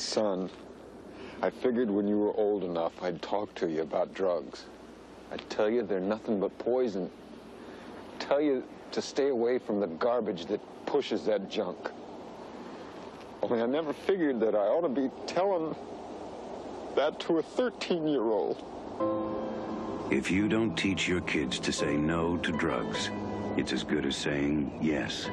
Son, I figured when you were old enough, I'd talk to you about drugs. I'd tell you they're nothing but poison. Tell you to stay away from the garbage that pushes that junk. Only I never figured that I ought to be telling that to a 13-year-old. If you don't teach your kids to say no to drugs, it's as good as saying yes.